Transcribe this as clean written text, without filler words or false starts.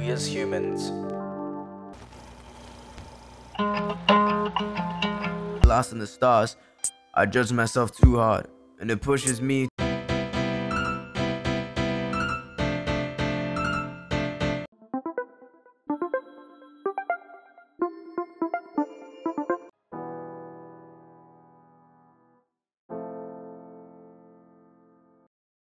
we as humans. Lost in the stars, I judge myself too hard, and it pushes me